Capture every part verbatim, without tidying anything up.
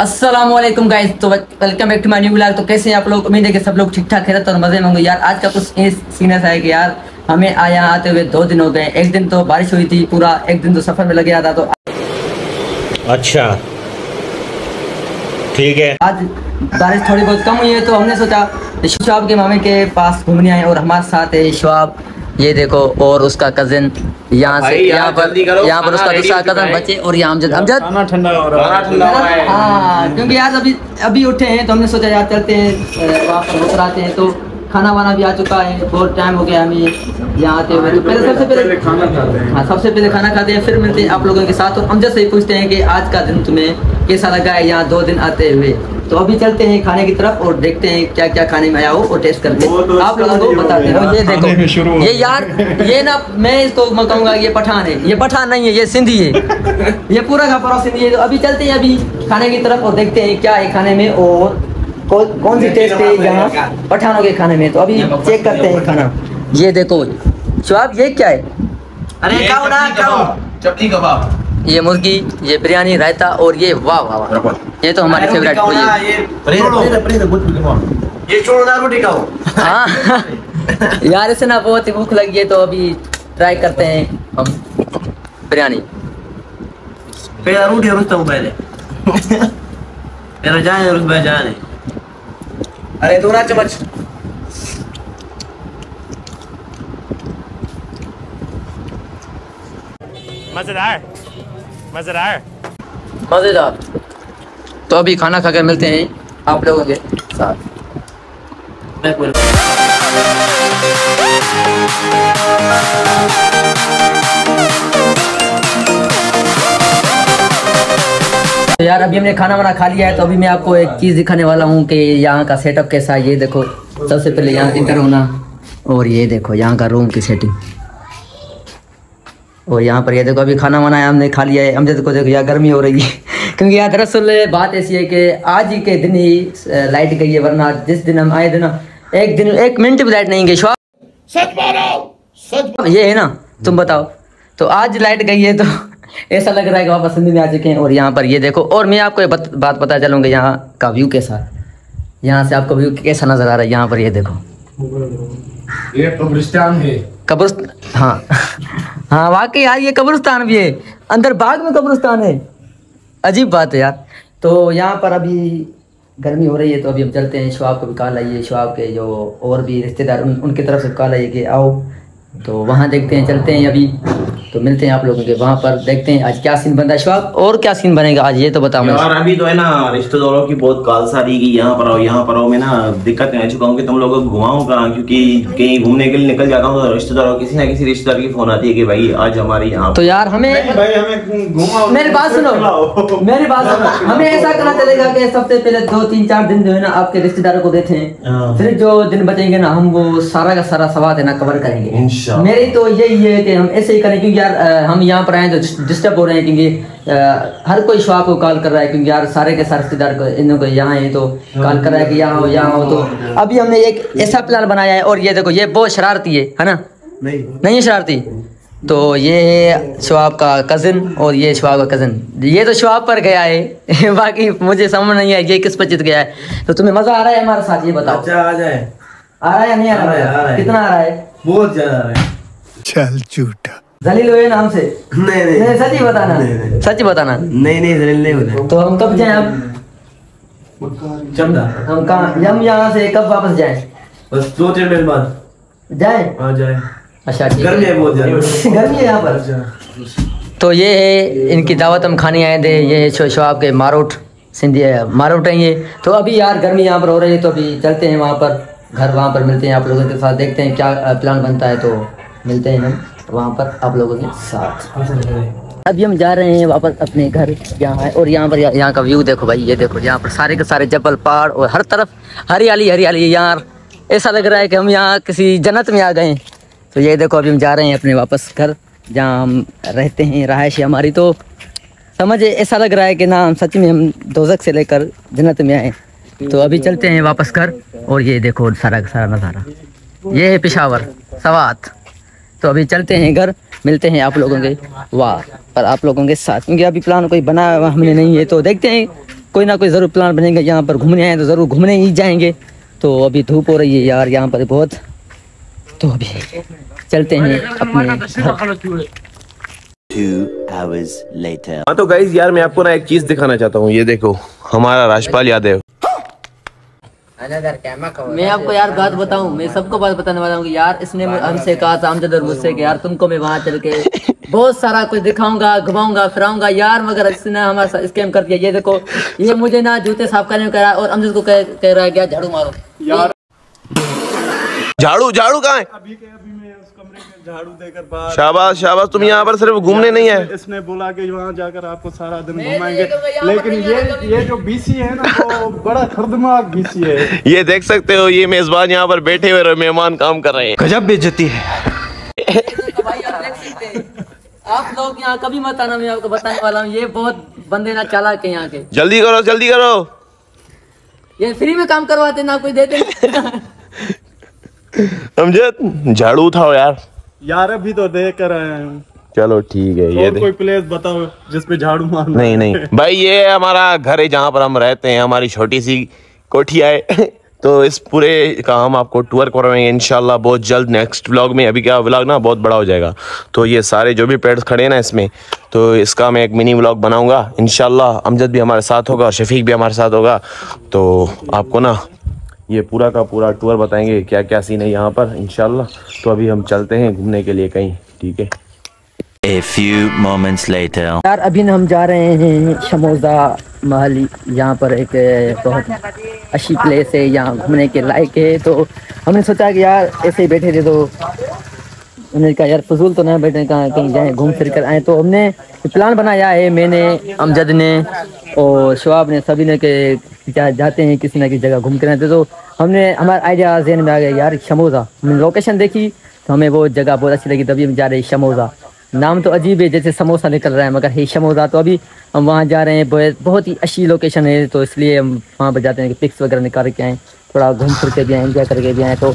अस्सलाम वालेकुम गाइस, तो welcome back to my new vlog. तो कैसे हैं आप लोग? उम्मीद है कि सब लोग ठीक ठाक खैरियत और मज़े में होंगे। यार आज का कुछ सीन ऐसा है कि यार हमें आया आते हुए दो दिन हो गए। एक दिन तो बारिश हुई थी पूरा, एक दिन तो सफ़र में लग गया था। तो अच्छा ठीक है, आज बारिश थोड़ी बहुत कम हुई है तो हमने सोचा शवाब के मामे के पास घूमने आए। और हमारे साथ है शवाब, ये देखो, और उसका कजिन यहाँ से यहाँ पर यहाँ पर उसका दूसरा कजिन बचे, और यहाँ अमजद अमजद खाना ठंडा हो रहा है। हाँ, क्योंकि यार अभी अभी उठे हैं तो हमने सोचा यार चलते हैं वापस आते हैं। तो खाना वाना भी आ चुका है, बहुत टाइम हो गया हमें यहाँ आते हुए। तो पहले सबसे पहले खाना खाते हैं। हाँ, सबसे पहले खाना खाते हैं, फिर मिलते हैं आप लोगों के साथ। और अमजद से पूछते हैं कि आज का दिन तुम्हें कैसा लगा है यहाँ दो दिन आते हुए। तो अभी चलते हैं खाने की तरफ और देखते हैं क्या क्या खाने में आया हो और टेस्ट करते हैं। आप लोगों को बताते हैं। ये देखो, ये यार ये ना मैं इसको मैं कहूँगा ये पठान है, ये पठान नहीं है, ये सिंधी है, ये पूरा का पूरा सिंधी है। तो अभी चलते हैं अभी खाने की तरफ और देखते हैं क्या है खाने में और कौन सी टेस्ट है यहाँ पठानों के खाने में। तो अभी चेक करते हैं खाना। ये देखो शवाब, ये क्या है? अरे खाओ ना खाओ, चटनी कबाब, ये मुर्गी, ये बिरयानी रायता, और ये वाह वाह, ये तो हमारे फेवरेट हो। ये ये छोड़ो ना, रोटी खाओ। हाँ यार, इसे ना बहुत ही भूख लगी है तो अभी ट्राई करते हैं हम बिरयानी। पहला रोटी रुकता हूँ पहले, मेरा जान है रुक भाई जान है। अरे दो ना चम्मच। मजेदार मजेदार मजेदार। तो अभी खाना खाकर मिलते हैं आप लोगों के साथ। तो यार अभी हमने खाना वाना खा लिया है, तो अभी मैं आपको एक चीज़ दिखाने वाला हूँ कि यहाँ का सेटअप कैसा है। ये देखो, सबसे पहले यहाँ इंटर होना, और ये देखो यहाँ का रूम की सेटिंग। और यहाँ पर ये देखो अभी खाना वाना हमने खा लिया है। अमजद को देखो यार गर्मी हो रही है क्योंकि यार दरअसल बात ऐसी है कि आज ही के दिन ही लाइट गई है, वरना जिस दिन हम आए थे ना एक दिन एक मिनट भी लाइट नहीं गई। सच सच ये है ना, तुम बताओ। तो आज लाइट गई है तो ऐसा लग रहा है कि वापस सिंध में आ चुके हैं। और यहाँ पर ये देखो, और मैं आपको बत, बात पता चलूँगा यहाँ का व्यू कैसा है, यहाँ से आपको व्यू कैसा नज़र आ रहा है। यहाँ पर ये देखो ये कब्रिस्तान है, कब्र हाँ हाँ वाकई यार ये कब्रिस्तान भी है, अंदर बाग में कब्रिस्तान है, अजीब बात है यार। तो यहाँ पर अभी गर्मी हो रही है तो अभी हम चलते हैं। शवाब को भी कॉल आई है, शवाब के जो और भी रिश्तेदार उन, उनकी तरफ से कॉल आई है कि आओ, तो वहाँ देखते हैं, चलते हैं अभी। तो मिलते हैं आप लोगों के वहाँ पर, देखते हैं आज क्या सीन बनता है। शवाब, और क्या सीन बनेगा आज ये तो बताओ। यार अभी तो है ना रिश्तेदारों की बहुत कॉल सारी की, यहाँ पर आओ यहाँ पर आओ। मैं ना दिक्कत आ चुका हूँ कि तुम लोगों को घुमाऊँ कहाँ, क्योंकि कहीं घूमने के लिए निकल जाता हूँ तो रिश्तेदारों किसी ना किसी रिश्तेदार की फोन आती है कि भाई आज हमारे यहाँ। तो यार हमें घुमाओ, मेरी बात सुनो, मेरी बात सुनो, हमें ऐसा करना चलेगा कि सबसे पहले दो तीन चार दिन जो है ना आपके रिश्तेदारों को देते हैं, फिर जो दिन बचेंगे ना हम वो सारा का सारा सवाल है ना कवर करेंगे। मेरी तो यही है कि हम ऐसे ही करें, क्योंकि यार हम यहाँ पर आए तो डिस्टर्ब हो रहे हैं, क्योंकि हर कोई शवाब को कॉल कर रहा है, क्योंकि यार सारे के सारे रिश्तेदार इन लोग यहाँ हैं तो कॉल कर रहा है कि यहाँ हो यहाँ हो। तो अभी हमने एक ऐसा प्लान बनाया है। और ये देखो ये बहुत शरारती है है ना? नहीं नहीं है शरारती। तो ये है शवाब का कज़िन और ये शवाब का कज़िन। ये तो शवाब पर गया है बाकी मुझे समझ नहीं आया ये किस पर जीत गया है। तो तुम्हें मज़ा आ रहा है हमारे साथ, ये बताओ? आ रहा है या नहीं आ रहा है? कितना आ रहा है? बहुत ज़्यादा आ रहा है। चल झूठा जलील हुए नाम से? नहीं नहीं, नहीं सच ही बताना, सच बताना। नहीं नहीं जलील नहीं होता। तो हम कब जाए? हम कहाँ हम यहाँ से कब वापस जाए? बस दो तीन दिन बाद जाए जाए। अच्छा गर्मी है, बहुत गर्मी है यहाँ पर। तो ये है इनकी दावत हम खाने आए थे। ये है शवाब के मारोट, सिंधी मारोट हैं ये। तो अभी यार गर्मी यहाँ पर हो रही है तो अभी चलते हैं वहाँ पर घर, वहाँ पर मिलते हैं आप लोगों के साथ, देखते हैं क्या प्लान बनता है। तो मिलते हैं हम वहाँ पर आप लोगों के साथ। अभी हम जा रहे हैं वापस अपने घर। यहाँ है और यहाँ पर यहाँ या, का व्यू देखो भाई, ये देखो यहाँ पर सारे के सारे जबल पहाड़ और हर तरफ हरियाली हरियाली। यार ऐसा लग रहा है कि हम यहाँ किसी जन्नत में आ गए। तो ये देखो अभी हम जा रहे हैं अपने वापस घर जहाँ हम रहते हैं, रहायश है हमारी। तो समझे ऐसा लग रहा है कि ना हम सच में हम दोज़ख से लेकर जन्नत में आए। तो अभी चलते हैं वापस घर। और ये देखो सारा का सारा नज़ारा, ये है पेशावर स्वात। तो अभी चलते हैं घर, मिलते हैं आप लोगों के वाह पर आप लोगों के साथ, क्योंकि अभी प्लान कोई बना हमने नहीं है। तो देखते हैं कोई ना कोई ज़रूर प्लान बनेंगे। यहाँ पर घूमने आए तो ज़रूर घूमने ही जाएंगे। तो अभी धूप हो रही है यार यहाँ पर बहुत, तो अभी चलते हैं अपने। हाँ तो गाइज यार मैं आपको ना एक चीज दिखाना चाहता हूँ। ये देखो हमारा राजपाल यादव। मैं आपको यार बात बताऊँ, मैं सबको बात बताने वाला हूँ कि यार इसने हमसे कहा था, अमजद और मुझसे कि यार तुमको मैं वहाँ चल के बहुत सारा कुछ दिखाऊंगा, घुमाऊंगा, फिराऊंगा यार, मगर इसने हमारे साथ स्कैम कर दिया। ये देखो ये मुझे ना जूते साफ करने में कह रहा है और अमजद को कह, कह रहा है क्या झाड़ू मारो यार। झाड़ू झाड़ू कहाँ है? अभी के अभी मैं उस कमरे में झाड़ू देकर बाहर। शाबाश शाबाश, तुम यहाँ पर सिर्फ घूमने नहीं है। इसने बोला कि वहाँ जाकर आपको सारा दिन घुमाएंगे, लेकिन ये ये जो बीसी है ना वो बड़ा खतरनाक बीसी है। ये देख सकते हो ये मेजबान यहाँ पर बैठे हुए मेहमान काम कर रहे हैं। गजब बेइज्जती है। आप लोग यहाँ कभी मत आना, मैं आपको बताने वाला हूँ। ये बहुत बंदे ना चालाक है यहाँ के। जल्दी करो जल्दी करो, ये फ्री में काम करवाते ना कोई देते। अमजद झाड़ू उठाओ यार। यार अभी तो देख कर आया हूँ। चलो ठीक है, ये कोई प्लेस बताओ जिसपे झाड़ू मारना। नहीं नहीं भाई, ये हमारा घर है जहाँ पर हम रहते हैं, हमारी छोटी सी कोठिया है। तो इस पूरे का हम आपको टूर करवाएंगे इंशाल्लाह बहुत जल्द नेक्स्ट व्लॉग में। अभी क्या व्लॉग ना बहुत बड़ा हो जाएगा, तो ये सारे जो भी पेड्स खड़े हैं ना इसमें, तो इसका मैं एक मिनी व्लॉग बनाऊंगा इंशाल्लाह। अमजद भी हमारे साथ होगा और शफीक भी हमारे साथ होगा। तो आपको ना ये पूरा का पूरा टूर बताएंगे क्या क्या सीन है यहाँ पर इंशाल्लाह। तो अभी हम चलते हैं घूमने के लिए कहीं, ठीक है। A few moments later. यार अभी हम जा रहे हैं शमोजा महल। यहाँ पर एक बहुत अच्छी प्लेस है, यहाँ घूमने के लायक है। तो हमने सोचा कि यार ऐसे ही बैठे थे, तो हमने कहा यार फजूल तो ना बैठे, कहाँ कहीं जाएँ घूम फिर कर आएँ। तो हमने प्लान बनाया है, मैंने, अमजद ने और शवाब ने, सभी ने के जा, जाते हैं किसी ना किसी जगह घूम कर आते। तो हमने हमारा आइडिया जहन में आ गया यार शमोजा। हमने लोकेशन देखी तो हमें वो जगह बहुत अच्छी लगी, तभी हम जा रहे हैं शमोजा। नाम तो अजीब है, जैसे समोसा निकल रहा है मगर है शमोजा। तो अभी हम वहाँ जा रहे हैं, बहुत ही अच्छी लोकेशन है, तो इसलिए हम वहाँ पर जाते हैं कि पिक्स वगैरह निकाल के आएँ, थोड़ा घूम फिर के भी आएँ, इंजॉय करके भी आएँ। तो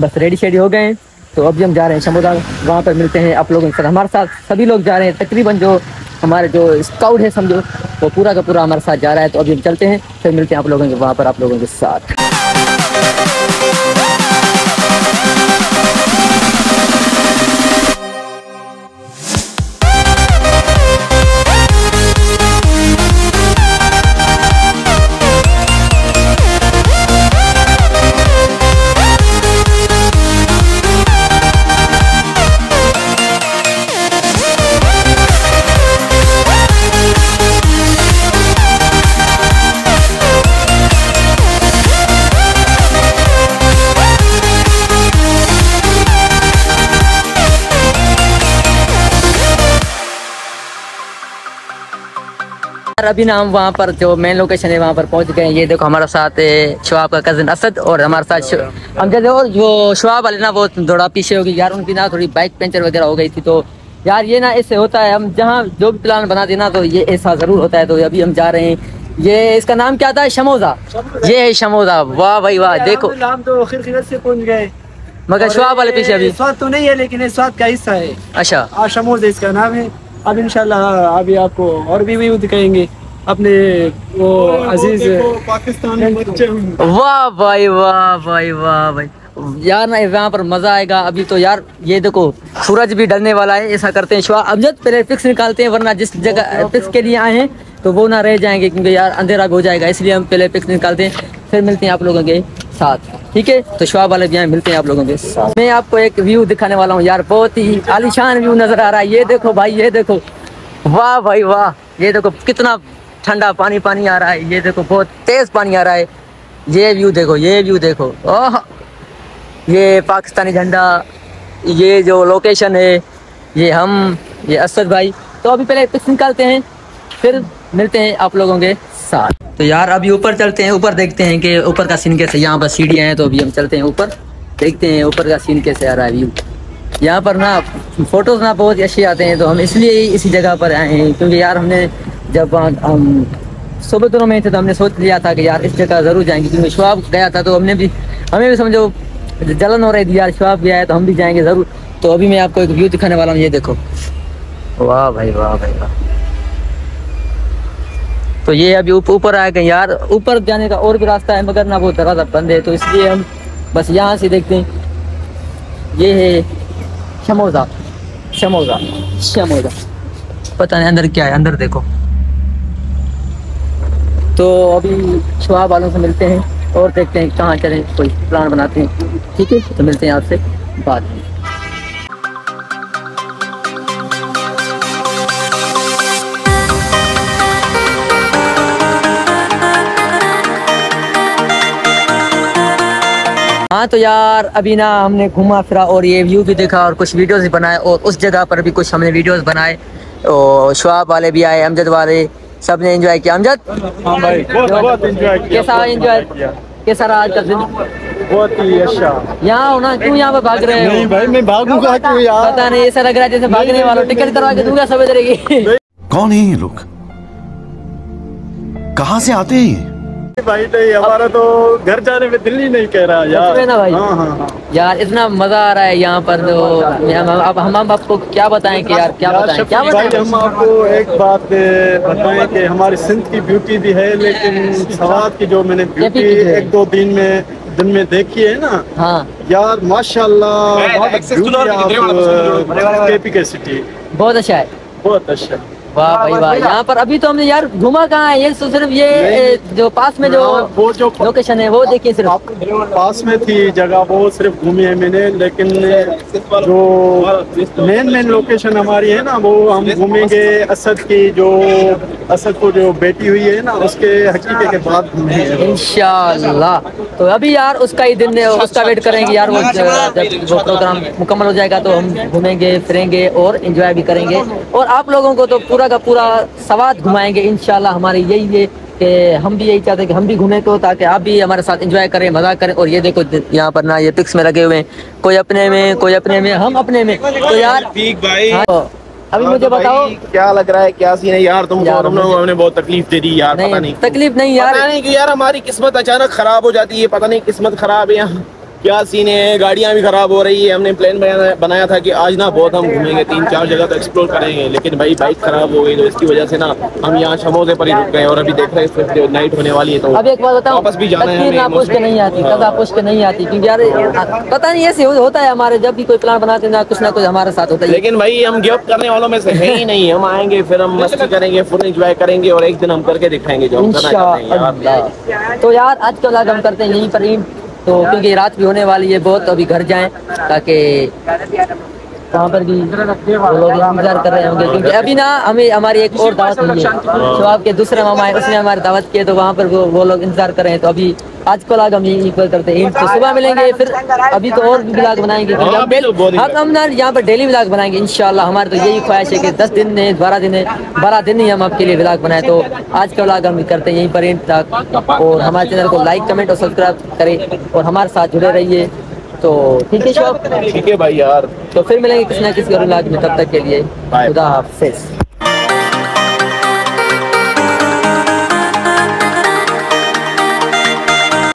बस रेडी शेडी हो गए, तो अभी हम जा रहे हैं शमोजा। वहाँ पर मिलते हैं आप लोगों के साथ। हमारे साथ सभी लोग जा रहे हैं, तकरीबन जो हमारे जो स्काउट है समझो वो पूरा का पूरा हमारे साथ जा रहा है। तो अभी हम चलते हैं, फिर मिलते हैं आप लोगों के वहाँ पर, आप लोगों के साथ। अभी ना हम वहाँ पर जो मेन लोकेशन है वहाँ पर पहुँच गए। ये देखो हमारे साथ शवाब का कज़न असद और हमारे साथ अमजद, और जो शवाब वाले ना वो थोड़ा पीछे हो गई यार, उनकी ना थोड़ी बाइक पंचर वगैरह हो गई थी। तो यार ये ना इससे होता है, हम जहाँ जो भी प्लान बना देना तो ये ऐसा ज़रूर होता है। तो अभी हम जा रहे हैं, ये इसका नाम क्या था? शमोजा। ये है शमोजा, वाह भाई वाह। देखो नाम तो खिरखिरत से पहुँच गए, मगर शवाब वाले पीछे। अभी स्वाद तो नहीं है लेकिन स्वाद का हिस्सा है। अच्छा शमोजा इसका नाम है। अब इंशाल्लाह अभी आपको और भी व्यू दिखाएंगे अपने वो अजीज पाकिस्तानी बच्चे। वाह भाई वाह भाई वाह भाई यार ना यहाँ पर मज़ा आएगा। अभी तो यार ये देखो सूरज भी ढलने वाला है। ऐसा करते हैं शवा अमजद पहले फिक्स निकालते हैं, वरना जिस जगह फिक्स के लिए आए हैं तो वो ना रह जाएंगे, क्योंकि यार अंधेरा हो जाएगा, इसलिए हम पहले फिक्स निकालते हैं, फिर मिलते हैं आप लोगों के साथ, ठीक है। तो शवाब वाले भी यहाँ मिलते हैं आप लोगों के साथ। मैं आपको एक व्यू दिखाने वाला हूँ यार, बहुत ही आलीशान व्यू नज़र आ रहा है। ये देखो भाई, ये देखो वाह भाई वाह। ये देखो कितना ठंडा पानी पानी आ रहा है, ये देखो बहुत तेज़ पानी आ रहा है। ये व्यू देखो, ये व्यू देखो, ओह ये पाकिस्तानी झंडा, ये जो लोकेशन है, ये हम, ये असद भाई। तो अभी पहले पिक्स निकालते हैं, फिर मिलते हैं आप लोगों के साथ। तो यार अभी ऊपर चलते हैं, ऊपर देखते हैं कि ऊपर का सीन कैसे। यहाँ पर सीढ़ियाँ हैं, तो अभी हम चलते हैं ऊपर, देखते हैं ऊपर का सीन कैसे आ रहा है व्यू। यहाँ पर ना फ़ोटोज़ ना बहुत अच्छे आते हैं, तो हम इसलिए इसी जगह पर आए हैं, क्योंकि यार हमने जब हम सुबह दोनों में थे तो हमने सोच लिया था कि यार इस जगह ज़रूर जाएंगे, क्योंकि शवाब गया था तो हमने भी, हमें भी समझो जलन हो रही थी यार, शवाब गया है तो हम भी जाएंगे ज़रूर। तो अभी मैं आपको एक व्यू दिखाने वाला हूँ, ये देखो वाह भाई वाह भाई वाह। तो ये अभी ऊपर आए कहीं यार, ऊपर जाने का और भी रास्ता है मगर ना वो दरवाज़ा बंद है, तो इसलिए हम बस यहाँ से देखते हैं। ये है शमोजा, शमोजा शमोजा पता नहीं अंदर क्या है, अंदर देखो। तो अभी शवाब वालों से मिलते हैं और देखते हैं कहाँ चलें, कोई प्लान बनाते हैं। ठीक है, तो मिलते हैं आपसे बाद में। हाँ तो यार अभी ना हमने घूमा फिरा और ये व्यू भी देखा और कुछ वीडियोस भी बनाए, और उस जगह पर भी कुछ हमने वीडियोस बनाए और शवाब वाले भी आए, अमजद वाले, सब ने एंजॉय किया। अमजद हाँ भाई बहुत बहुत एंजॉय किया। कैसा एंजॉय किया, कैसा रहा आज का दिन? बहुत ही अच्छा। यहाँ होना क्यों यहाँ पर भाग रहे हो? नहीं भाई मैं भागूंगा क्यों यार, पता नहीं ऐसा लग रहा है जैसे भागने वालों, टिकट करवा के दूंगा समझ रहेगी। कौन है ये लोग, कहाँ से आते हैं भाई? नहीं हमारा तो घर जाने में दिल ही नहीं कह रहा यार ना भाई। हाँ हाँ हाँ। यार इतना मजा आ रहा है यहाँ पर, तो अब हम हम आपको क्या बताएं कि यार क्या बताएं क्या बताएं हम आपको एक बात बताएं कि हमारी सिंध की ब्यूटी भी है, लेकिन स्वात की जो मैंने ब्यूटी एक दो दिन में दिन में देखी है ना, हाँ यार माशाल्लाह सिटी बहुत अच्छा है, बहुत अच्छा। वाह भाई वाह, यहाँ पर अभी तो हमने यार घुमा कहाँ है, ये सिर्फ ये जो पास में जो वो जो लोकेशन है वो देखिए, सिर्फ पास में थी जगह वो सिर्फ घूमी है मैंने, लेकिन जो मेन मेन लोकेशन हमारी है ना वो हम घूमेंगे। असद की जो असद को जो बेटी हुई है ना उसके हकीके के बाद घूमेंगे इंशाल्लाह। तो अभी यार उसका ही दिन है, उसका वेट करेंगे यार, वो जब वो प्रोग्राम मुकम्मल हो जाएगा तो हम घूमेंगे फिरेंगे और इंजॉय भी करेंगे, और आप लोगों को तो पूरा का पूरा स्वात घुमाएंगे इंशाल्लाह। हमारी यही है कि हम भी यही चाहते हैं कि हम भी घूमें, तो ताकि आप भी हमारे साथ एंजॉय करें, मजा करें। और ये देखो यहाँ पर ना ये पिक्स में लगे हुए हैं, कोई अपने में कोई अपने में हम अपने में, तो यार भाई हाँ। अभी मुझे बताओ क्या लग रहा है, क्या सीन है यार? तुम यार हमने बहुत तकलीफ दे दी यार, पता नहीं तकलीफ नहीं यार, पता नहीं कि यार हमारी किस्मत अचानक खराब हो जाती है, पता नहीं किस्मत खराब है यहाँ क्या सीन है, गाड़ियाँ भी खराब हो रही है। हमने प्लान बनाया, बनाया था कि आज ना बहुत हम घूमेंगे, तीन चार जगह तो एक्सप्लोर करेंगे, लेकिन भाई बाइक खराब हो गई तो इसकी वजह से ना हम यहाँ शमोजे पर ही रुक गए, और अभी देख रहे हैं नाइट होने वाली है तो अब एक बात बताओ वापस भी जाना है, ना पूछ के नहीं आती, कदा पूछ के नहीं आती, क्योंकि यार पता नहीं ऐसे होता है हमारे, जब भी कोई प्लान बनाते ना कुछ ना कुछ हमारे साथ होता है। लेकिन भाई हम गिव अप करने वालों में से है ही नहीं, हम आएंगे फिर हम मस्ती करेंगे, फुल एंजॉय करेंगे, और एक दिन हम करके दिखाएंगे जो हम करना चाहते हैं। तो यार आज के व्लॉग हम करते हैं यहीं पर, तो क्योंकि रात भी होने वाली है बहुत, अभी घर जाएं ताकि वहाँ पर भी लोग इंतजार कर रहे होंगे, क्योंकि अभी ना हमें हमारी एक और दावत हुई है, शवाब के दूसरे मामा है उसने हमारी दावत की है, तो वहाँ पर वो वो लोग इंतजार कर रहे हैं। तो अभी आज को लाग हम यही करते हैं, तो सुबह मिलेंगे फिर, अभी तो और भी ब्लॉग बनाएंगे, हम हम ना यहाँ पर डेली ब्लॉग बनाएंगे इंशाल्लाह। हमारी तो यही ख्वाहिश है कि दस दिन है बारह दिन है बारह दिन ही हम आपके लिए ब्लॉग बनाए, तो आज का ब्लॉग हम करते हैं यहीं पर एंड तक, और हमारे चैनल को लाइक कमेंट और सब्सक्राइब करें और हमारे साथ जुड़े रहिए। तो ठीक है शवाब, ठीक है भाई यार, तो फिर मिलेंगे किसी ना किसी और ब्लॉग में, तब तक के लिए खुदा हाफिज़।